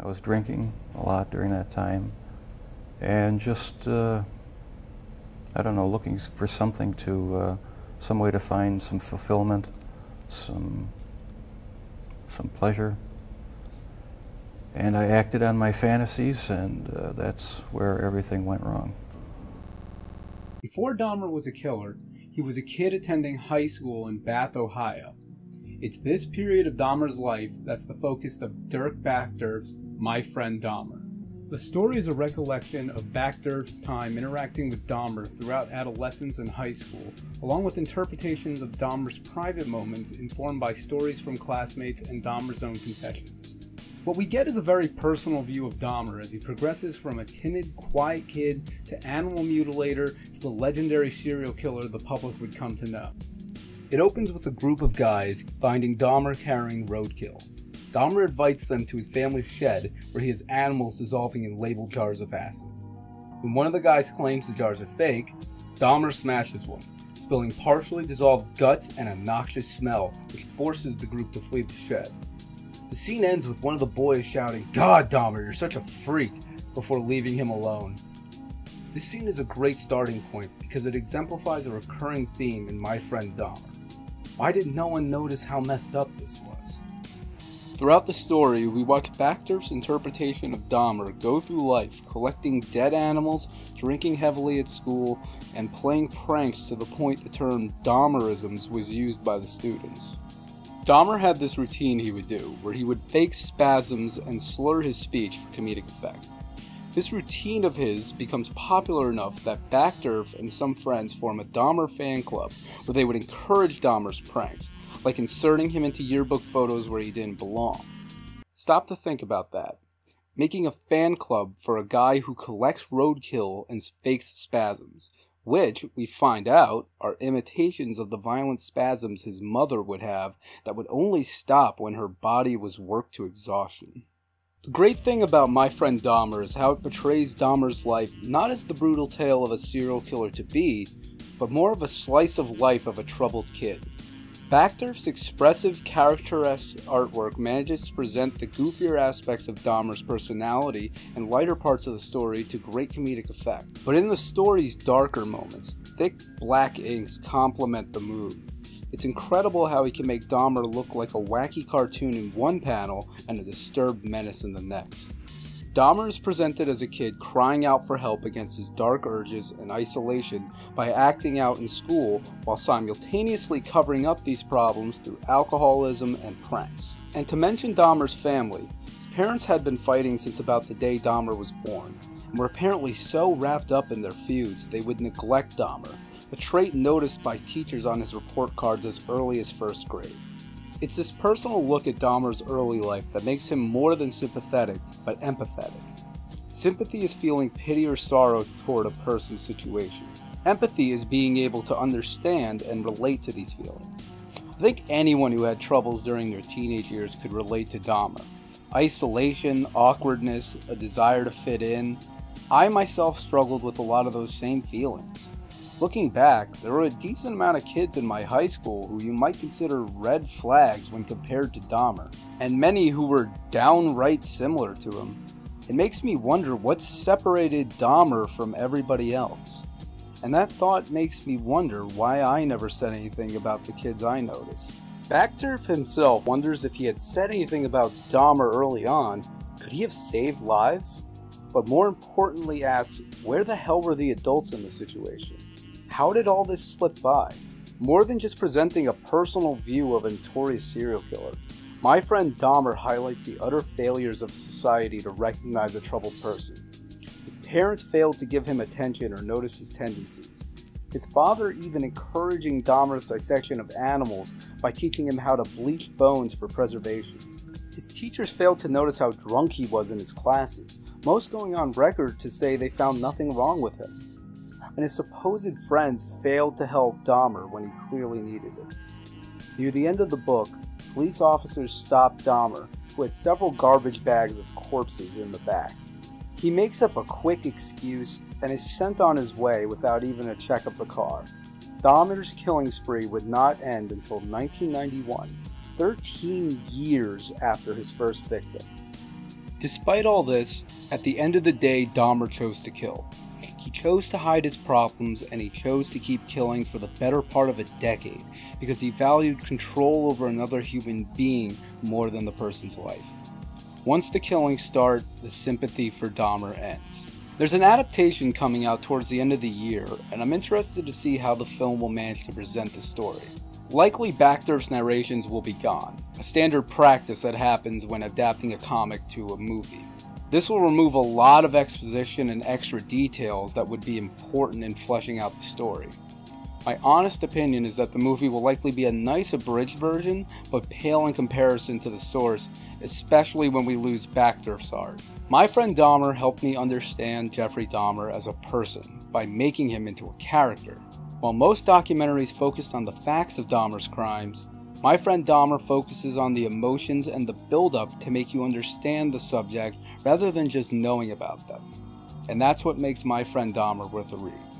I was drinking a lot during that time and just, I don't know, looking for something to, some way to find some fulfillment, some pleasure. And I acted on my fantasies, and that's where everything went wrong. Before Dahmer was a killer, he was a kid attending high school in Bath, Ohio. It's this period of Dahmer's life that's the focus of Derf Backderf's My Friend Dahmer. The story is a recollection of Backderf's time interacting with Dahmer throughout adolescence and high school, along with interpretations of Dahmer's private moments informed by stories from classmates and Dahmer's own confessions. What we get is a very personal view of Dahmer as he progresses from a timid, quiet kid to animal mutilator to the legendary serial killer the public would come to know. It opens with a group of guys finding Dahmer carrying roadkill. Dahmer invites them to his family's shed where he has animals dissolving in labeled jars of acid. When one of the guys claims the jars are fake, Dahmer smashes one, spilling partially dissolved guts and a noxious smell which forces the group to flee the shed. The scene ends with one of the boys shouting, "God, Dahmer, you're such a freak," before leaving him alone. This scene is a great starting point because it exemplifies a recurring theme in My Friend Dahmer. Why did no one notice how messed up this was? Throughout the story, we watch Backderf's interpretation of Dahmer go through life, collecting dead animals, drinking heavily at school, and playing pranks to the point the term Dahmerisms was used by the students. Dahmer had this routine he would do, where he would fake spasms and slur his speech for comedic effect. This routine of his becomes popular enough that Backderf and some friends form a Dahmer fan club where they would encourage Dahmer's pranks, like inserting him into yearbook photos where he didn't belong. Stop to think about that. Making a fan club for a guy who collects roadkill and fakes spasms, which, we find out, are imitations of the violent spasms his mother would have that would only stop when her body was worked to exhaustion. The great thing about My Friend Dahmer is how it portrays Dahmer's life not as the brutal tale of a serial killer to be, but more of a slice of life of a troubled kid. Backderf's expressive, characteristic artwork manages to present the goofier aspects of Dahmer's personality and lighter parts of the story to great comedic effect. But in the story's darker moments, thick black inks complement the mood. It's incredible how he can make Dahmer look like a wacky cartoon in one panel and a disturbed menace in the next. Dahmer is presented as a kid crying out for help against his dark urges and isolation by acting out in school while simultaneously covering up these problems through alcoholism and pranks. And to mention Dahmer's family, his parents had been fighting since about the day Dahmer was born, and were apparently so wrapped up in their feuds they would neglect Dahmer, a trait noticed by teachers on his report cards as early as first grade. It's this personal look at Dahmer's early life that makes him more than sympathetic, but empathetic. Sympathy is feeling pity or sorrow toward a person's situation. Empathy is being able to understand and relate to these feelings. I think anyone who had troubles during their teenage years could relate to Dahmer. Isolation, awkwardness, a desire to fit in. I myself struggled with a lot of those same feelings. Looking back, there were a decent amount of kids in my high school who you might consider red flags when compared to Dahmer, and many who were downright similar to him. It makes me wonder what separated Dahmer from everybody else. And that thought makes me wonder why I never said anything about the kids I noticed. Backderf himself wonders if he had said anything about Dahmer early on, could he have saved lives? But more importantly asks, where the hell were the adults in the situation? How did all this slip by? More than just presenting a personal view of a notorious serial killer, My Friend Dahmer highlights the utter failures of society to recognize a troubled person. His parents failed to give him attention or notice his tendencies. His father even encouraging Dahmer's dissection of animals by teaching him how to bleach bones for preservation. His teachers failed to notice how drunk he was in his classes, most going on record to say they found nothing wrong with him. And his supposed friends failed to help Dahmer when he clearly needed it. Near the end of the book, police officers stopped Dahmer, who had several garbage bags of corpses in the back. He makes up a quick excuse and is sent on his way without even a check of the car. Dahmer's killing spree would not end until 1991, 13 years after his first victim. Despite all this, at the end of the day, Dahmer chose to kill. He chose to hide his problems, and he chose to keep killing for the better part of a decade because he valued control over another human being more than the person's life. Once the killings start, the sympathy for Dahmer ends. There's an adaptation coming out towards the end of the year, and I'm interested to see how the film will manage to present the story. Likely Backderf's narrations will be gone, a standard practice that happens when adapting a comic to a movie. This will remove a lot of exposition and extra details that would be important in fleshing out the story. My honest opinion is that the movie will likely be a nice abridged version, but pale in comparison to the source, especially when we lose Backderf's art. My Friend Dahmer helped me understand Jeffrey Dahmer as a person by making him into a character. While most documentaries focused on the facts of Dahmer's crimes, My Friend Dahmer focuses on the emotions and the build-up to make you understand the subject rather than just knowing about them. And that's what makes My Friend Dahmer worth a read.